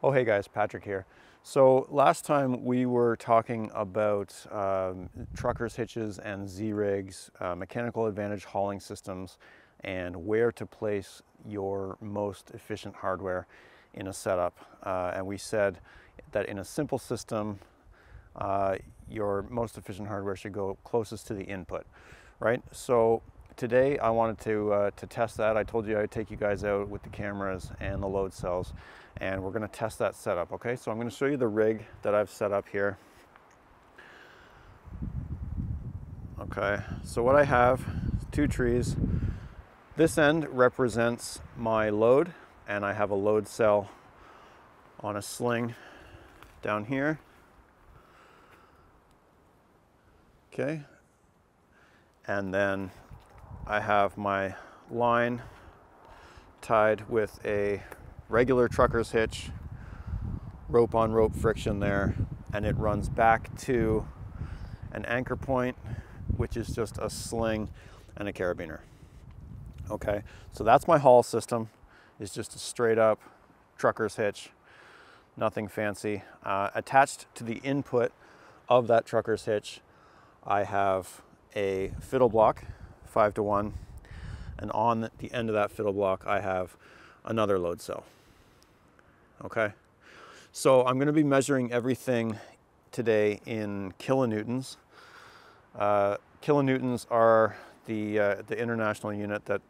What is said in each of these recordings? Oh, hey guys, Patrick here. So last time we were talking about trucker's hitches and Z-rigs, mechanical advantage hauling systems, and where to place your most efficient hardware in a setup. And we said that in a simple system, your most efficient hardware should go closest to the input, right? So today I wanted to test that. I told you I'd take you guys out with the cameras and the load cells, and we're gonna test that setup, okay? So I'm gonna show you the rig that I've set up here. Okay, so what I have, two trees. This end represents my load, and I have a load cell on a sling down here. Okay, and then I have my line tied with a regular trucker's hitch, rope on rope friction there, and it runs back to an anchor point, which is just a sling and a carabiner. Okay, so that's my haul system. It's just a straight up trucker's hitch, nothing fancy. Attached to the input of that trucker's hitch, I have a fiddle block, 5 to 1, and on the end of that fiddle block I have another load cell. Okay, so I'm going to be measuring everything today in kilonewtons. Kilonewtons are the international unit that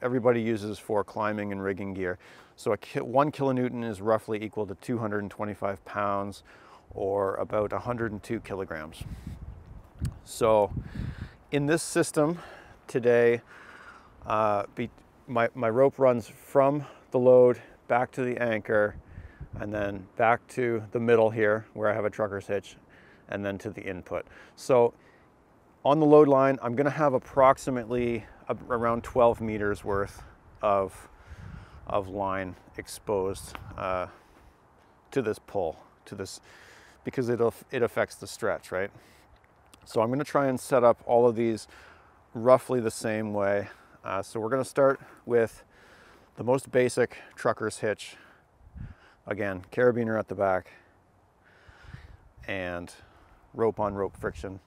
everybody uses for climbing and rigging gear. So one kilonewton is roughly equal to 225 pounds, or about 102 kilograms. So in this system today, my rope runs from the load back to the anchor, and then back to the middle here where I have a trucker's hitch, and then to the input. So on the load line, I'm gonna have approximately around 12 meters worth of line exposed to this pull, because it affects the stretch, right? So I'm gonna try and set up all of these roughly the same way. So we're gonna start with the most basic trucker's hitch. Again, carabiner at the back and rope on rope friction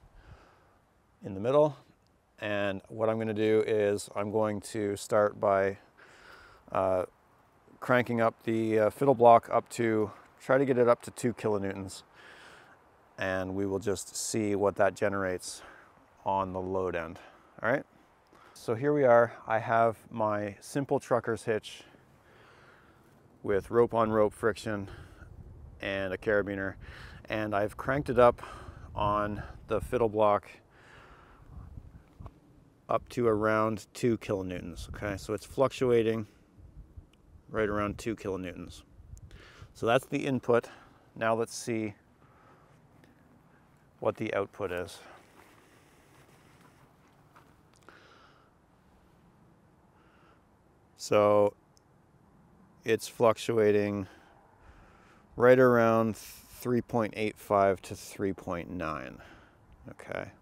in the middle. And what I'm gonna do is I'm going to start by cranking up the fiddle block try to get it up to 2 kilonewtons. And we will just see what that generates on the load end. All right, so here we are. I have my simple trucker's hitch with rope on rope friction and a carabiner, and I've cranked it up on the fiddle block up to around 2 kilonewtons. Okay, so it's fluctuating right around 2 kilonewtons. So that's the input. Now let's see what the output is. So it's fluctuating right around 3.85 to 3.9. Okay.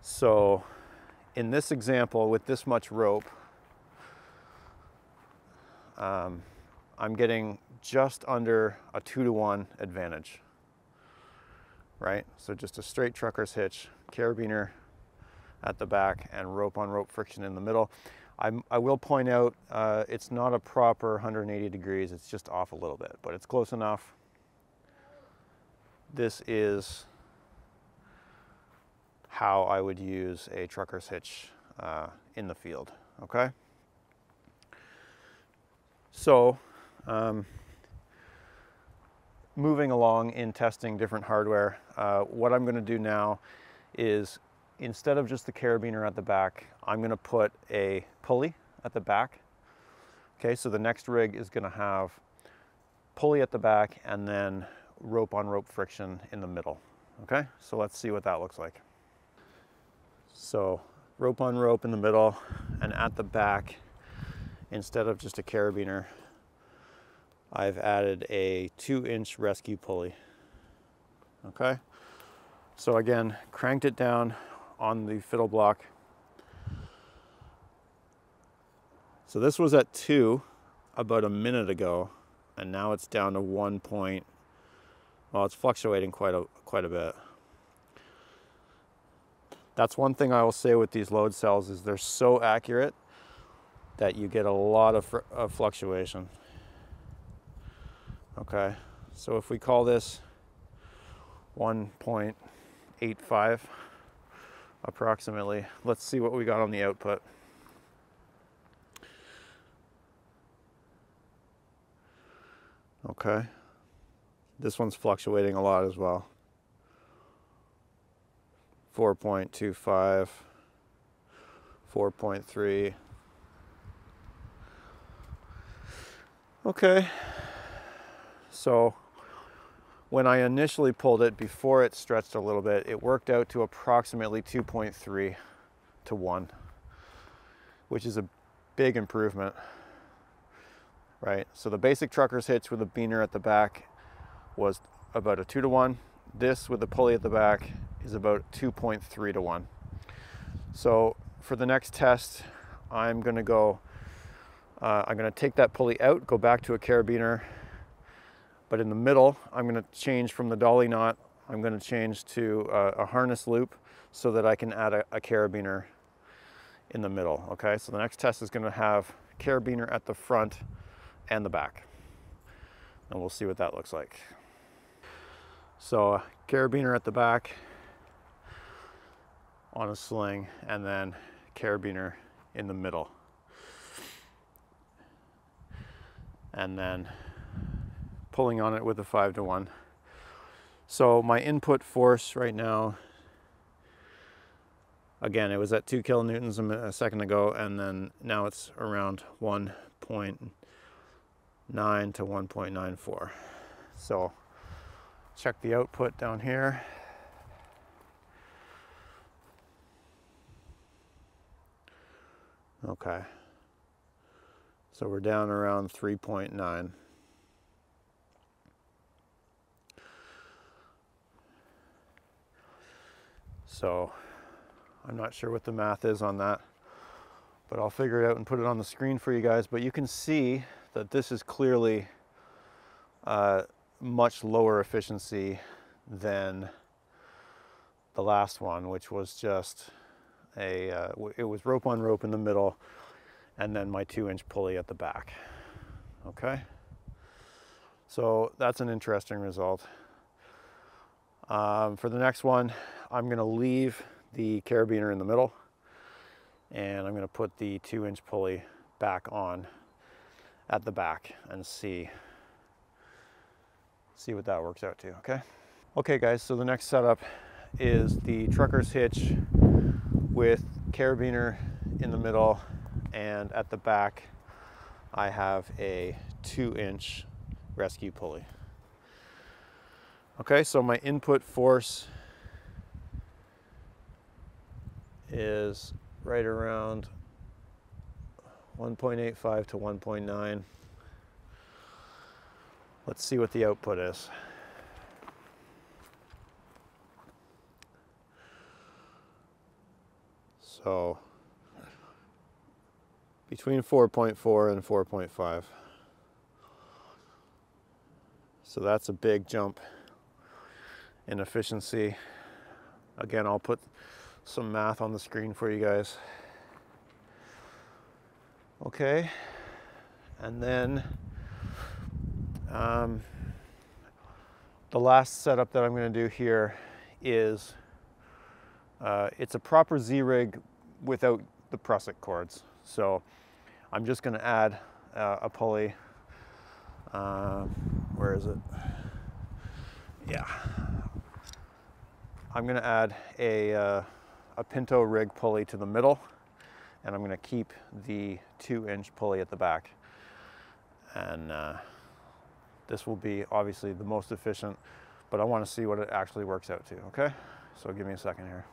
So in this example, with this much rope, I'm getting just under a 2-to-1 advantage, right? So just a straight trucker's hitch, carabiner at the back, and rope on rope friction in the middle. I will point out, it's not a proper 180 degrees, it's just off a little bit, but it's close enough. This is how I would use a trucker's hitch in the field, okay? So, moving along in testing different hardware, what I'm going to do now is, instead of just the carabiner at the back, I'm going to put a pulley at the back. Okay, so the next rig is going to have pulley at the back and then rope on rope friction in the middle. Okay, so let's see what that looks like. So rope on rope in the middle, and at the back, instead of just a carabiner, I've added a 2-inch rescue pulley. Okay, so again, cranked it down on the fiddle block. So this was at 2, about a minute ago, and now it's down to 1 point. Well, it's fluctuating quite a bit. That's one thing I will say with these load cells is they're so accurate that you get a lot of fluctuation. Okay, so if we call this 1.85 approximately, let's see what we got on the output. Okay, this one's fluctuating a lot as well. 4.25, 4.3. Okay, so when I initially pulled it, before it stretched a little bit, it worked out to approximately 2.3 to 1, which is a big improvement, right? So the basic trucker's hitch with a beaner at the back was about a 2 to 1. This with the pulley at the back is about 2.3 to 1. So for the next test, I'm going to go, I'm going to take that pulley out, go back to a carabiner, but in the middle, I'm going to change from the dolly knot, I'm going to change to a harness loop so that I can add a carabiner in the middle. Okay, so the next test is going to have carabiner at the front and the back, and we'll see what that looks like. So carabiner at the back on a sling, and then carabiner in the middle, and then pulling on it with a 5 to 1. So my input force right now, again, it was at 2 kilonewtons a second ago, and then now it's around 1.9 to 1.94. So check the output down here. Okay, so we're down around 3.9. So I'm not sure what the math is on that, but I'll figure it out and put it on the screen for you guys. But you can see that this is clearly much lower efficiency than the last one, which was just a, it was rope on rope in the middle, and then my 2-inch pulley at the back. Okay, so that's an interesting result. For the next one, I'm going to leave the carabiner in the middle, and I'm going to put the 2-inch pulley back on at the back and see what that works out to. Okay. Okay, guys. So the next setup is the trucker's hitch with carabiner in the middle, and at the back, I have a 2-inch rescue pulley. Okay, so my input force is right around 1.85 to 1.9. Let's see what the output is. So between 4.4 and 4.5. So that's a big jump in efficiency. Again, I'll put some math on the screen for you guys. Okay, and then the last setup that I'm going to do here is it's a proper Z-rig without the Prusik cords. So I'm just going to add a pulley. Where is it? Yeah, I'm going to add a Pinto rig pulley to the middle, and I'm going to keep the 2-inch pulley at the back. And this will be obviously the most efficient, but I want to see what it actually works out to. Okay, so give me a second here.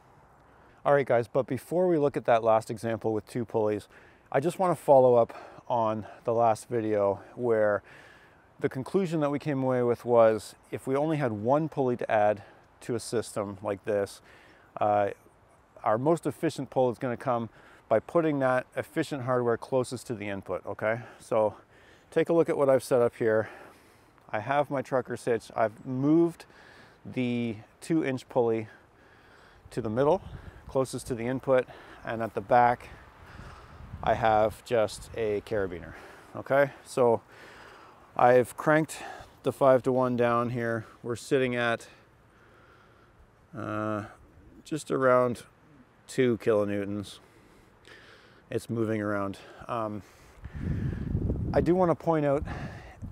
All right, guys, but before we look at that last example with 2 pulleys, I just want to follow up on the last video where the conclusion that we came away with was if we only had 1 pulley to add to a system like this, our most efficient pull is going to come by putting that efficient hardware closest to the input. Okay, so take a look at what I've set up here. I have my trucker's hitch. I've moved the 2-inch pulley to the middle, closest to the input, and at the back I have just a carabiner. Okay, so I've cranked the 5-to-1 down here. We're sitting at just around 2 kilonewtons. It's moving around. I do want to point out,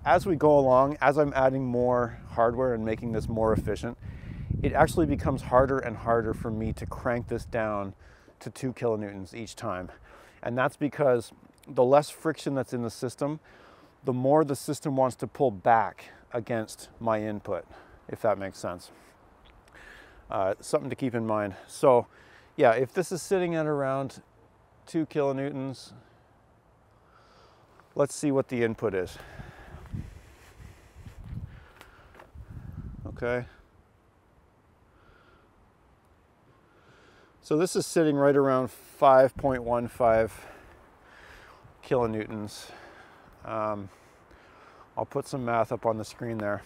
as we go along, as I'm adding more hardware and making this more efficient, it actually becomes harder and harder for me to crank this down to 2 kilonewtons each time. And that's because the less friction that's in the system, the more the system wants to pull back against my input, if that makes sense. Something to keep in mind. So yeah, if this is sitting at around 2 kilonewtons, let's see what the input is. Okay. So this is sitting right around 5.15 kilonewtons. I'll put some math up on the screen there.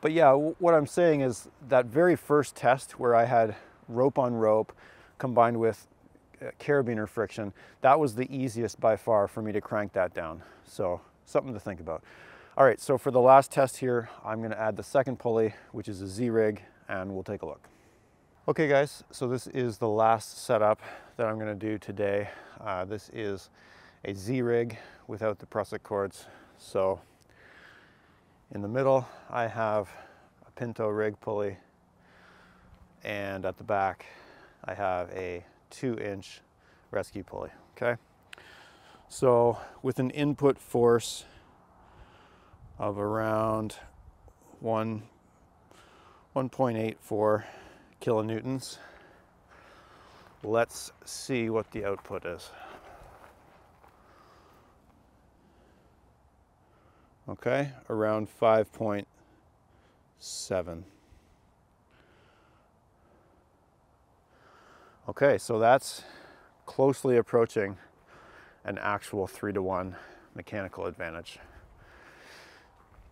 But yeah, what I'm saying is that very first test where I had rope on rope combined with carabiner friction, that was the easiest by far for me to crank that down. So something to think about. All right, so for the last test here, I'm going to add the second pulley, which is a Z-rig, and we'll take a look. Okay guys, so this is the last setup that I'm going to do today. This is a Z-rig without the Prusik cords. So in the middle, I have a Pinto rig pulley, and at the back, I have a 2-inch rescue pulley, okay? So with an input force of around 1.84 kilonewtons, let's see what the output is. Okay, around 5.7. Okay, so that's closely approaching an actual 3-to-1 mechanical advantage.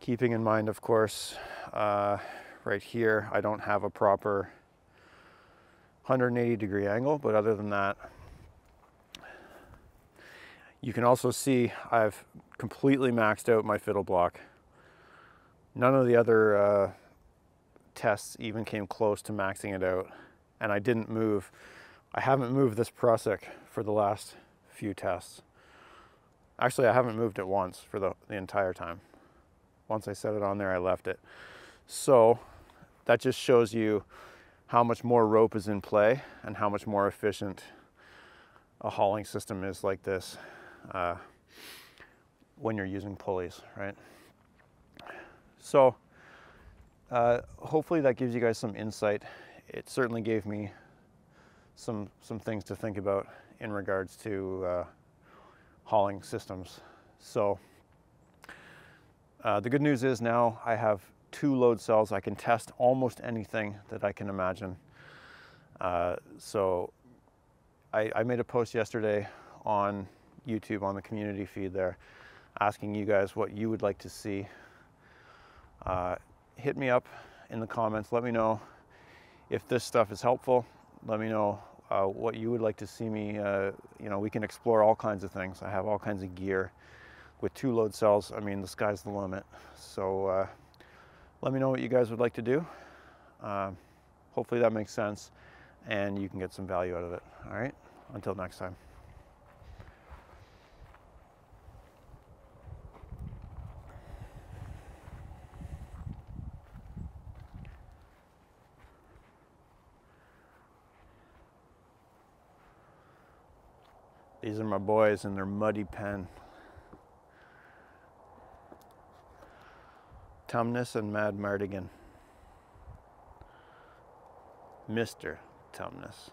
Keeping in mind, of course, right here, I don't have a proper 180-degree angle, but other than that, you can also see I've completely maxed out my fiddle block. None of the other tests even came close to maxing it out, and I didn't move. I haven't moved this Prusik for the last few tests. Actually, I haven't moved it once for the entire time. Once I set it on there, I left it. So that just shows you how much more rope is in play and how much more efficient a hauling system is like this when you're using pulleys, right? So hopefully that gives you guys some insight. It certainly gave me some things to think about in regards to hauling systems. So the good news is now I have 2 load cells. I can test almost anything that I can imagine. So I made a post yesterday on YouTube, on the community feed there, asking you guys what you would like to see. Hit me up in the comments. Let me know if this stuff is helpful. Let me know what you would like to see me. You know, we can explore all kinds of things. I have all kinds of gear. With 2 load cells, I mean, the sky's the limit. So let me know what you guys would like to do. Hopefully that makes sense and you can get some value out of it. All right, until next time. These are my boys in their muddy pen. Tumnus and Mad Mardigan. Mr. Tumnus.